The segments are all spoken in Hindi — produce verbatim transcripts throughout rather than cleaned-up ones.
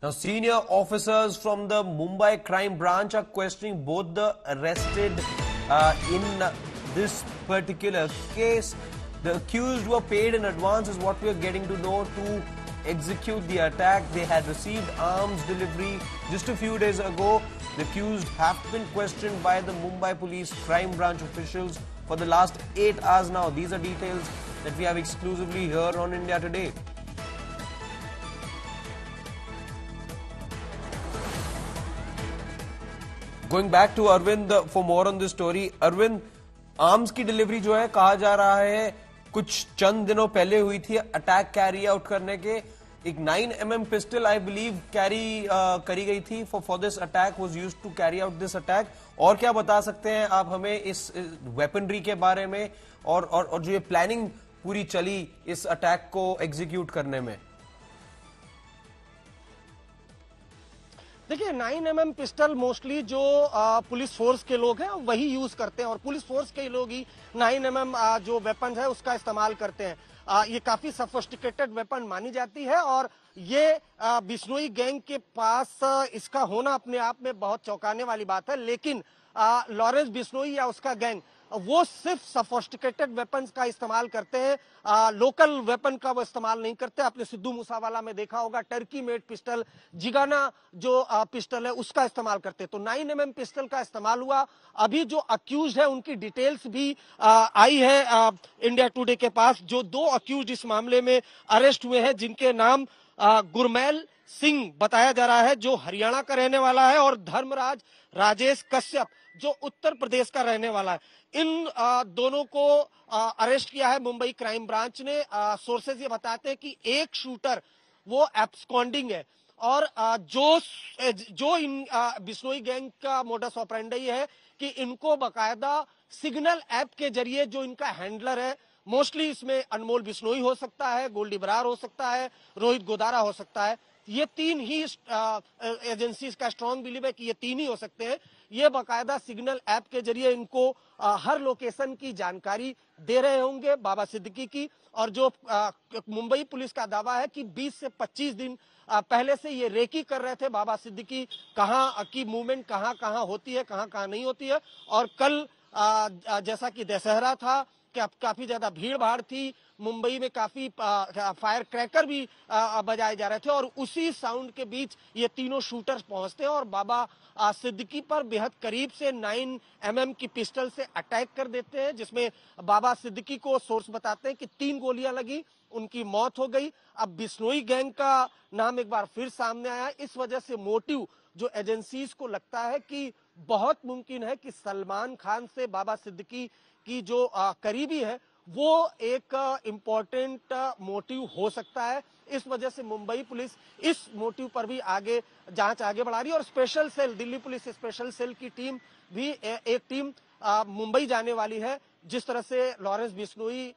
Now, senior officers from the Mumbai Crime Branch are questioning both the arrested uh, in this particular case. The accused were paid in advance, is what we are getting to know, to execute the attack. They had received arms delivery just a few days ago. The accused have been questioned by the Mumbai Police Crime Branch officials for the last eight hours now. These are details that we have exclusively here on India Today. Going back to Arvind for more on this story. Arvind, arms की डिलीवरी जो है कहा जा रहा है कुछ चंद दिनों पहले हुई थी, अटैक कैरी आउट करने के एक nine M M pistol I believe carry करी गई थी for for this attack, was used to carry out this attack. और क्या बता सकते हैं आप हमें इस, इस वेपनरी के बारे में और, और, और जो ये प्लानिंग पूरी चली इस अटैक को एग्जीक्यूट करने में? देखिए, nine M M pistol mostly जो आ, पुलिस फोर्स के लोग हैं वही यूज करते हैं और पुलिस फोर्स के लोग ही नाइन एम एम आ, जो वेपन है उसका इस्तेमाल करते हैं. आ, ये काफी सफोस्टिकेटेड वेपन मानी जाती है और ये बिश्नोई गैंग के पास आ, इसका होना अपने आप में बहुत चौंकाने वाली बात है. लेकिन लॉरेंस बिश्नोई या उसका गैंग वो सिर्फ सफोस्टिकेटेड वेपन्स का इस्तेमाल करते हैं, आ, लोकल वेपन का वो इस्तेमाल नहीं करते. आपने सिद्धू मूसेवाला में देखा होगा टर्की मेड पिस्टल, जिगाना जो आ, पिस्टल है उसका इस्तेमाल करते हैं. तो नाइन एम एम पिस्टल का इस्तेमाल हुआ. अभी जो अक्यूज है उनकी डिटेल्स भी आ, आई है आ, इंडिया टुडे के पास. जो दो अक्यूज इस मामले में अरेस्ट हुए हैं जिनके नाम आ, गुरमैल सिंह बताया जा रहा है जो हरियाणा का रहने वाला है और धर्मराज राजेश कश्यप जो उत्तर प्रदेश का रहने वाला है. इन आ, दोनों को आ, अरेस्ट किया है मुंबई क्राइम ब्रांच ने. सोर्सेज ये बताते हैं कि एक शूटर वो एब्सकॉन्डिंग है और आ, जो जो इन बिश्नोई गैंग का मोडस ऑपरेंडी है कि इनको बाकायदा सिग्नल ऐप के जरिए जो इनका हैंडलर है, मोस्टली इसमें अनमोल बिश्नोई हो सकता है, गोल्डी ब्रार हो सकता है, रोहित गोदारा हो सकता है, ये तीन ही एजेंसीज का स्ट्रॉन्ग बिलीव है कि ये तीन ही हो सकते हैं. ये बाकायदा सिग्नल ऐप के जरिए इनको आ, हर लोकेशन की जानकारी दे रहे होंगे बाबा सिद्दीकी की. और जो आ, मुंबई पुलिस का दावा है कि बीस से पच्चीस दिन आ, पहले से ये रेकी कर रहे थे बाबा सिद्दीकी कहाँ की मूवमेंट कहाँ कहाँ होती है, कहाँ कहाँ नहीं होती है. और कल आ, जैसा कि दशहरा था, काफी ज्यादा भीड़ भाड़ थी मुंबई में, काफी फायर क्रैकर भी बजाए जा रहे थे और उसी साउंड के बीच ये तीनों शूटर्स पहुंचते हैं और बाबा सिद्दीकी पर बेहद करीब से नाइन एम एम की पिस्टल से अटैक कर देते हैं, जिसमें बाबा सिद्दीकी को सोर्स बताते हैं कि तीन गोलियां लगी, उनकी मौत हो गई. अब बिश्नोई गैंग का नाम एक बार फिर सामने आया. इस वजह से मोटिव जो एजेंसीज को लगता है कि बहुत मुमकिन है कि सलमान खान से बाबा सिद्दीकी की जो आ, करीबी है वो एक इम्पोर्टेंट मोटिव हो सकता है. इस वजह से मुंबई पुलिस इस मोटिव पर भी आगे जांच आगे बढ़ा रही है और special cell, Delhi police special cell की टीम भी ए, एक टीम आ, मुंबई जाने वाली है. जिस तरह से लॉरेंस बिश्नोई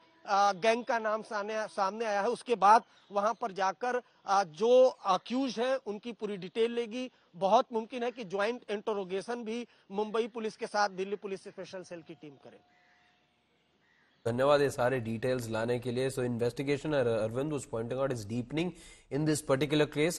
गैंग का नाम सामने सामने आया है उसके बाद वहां पर जाकर आ, जो अक्यूज है उनकी पूरी डिटेल लेगी. बहुत मुमकिन है कि ज्वाइंट इंटरोगेशन भी मुंबई पुलिस के साथ दिल्ली पुलिस स्पेशल सेल की टीम करे. धन्यवाद ये सारे डिटेल्स लाने के लिए. So investigation Arvind was pointing out is deepening in this particular case.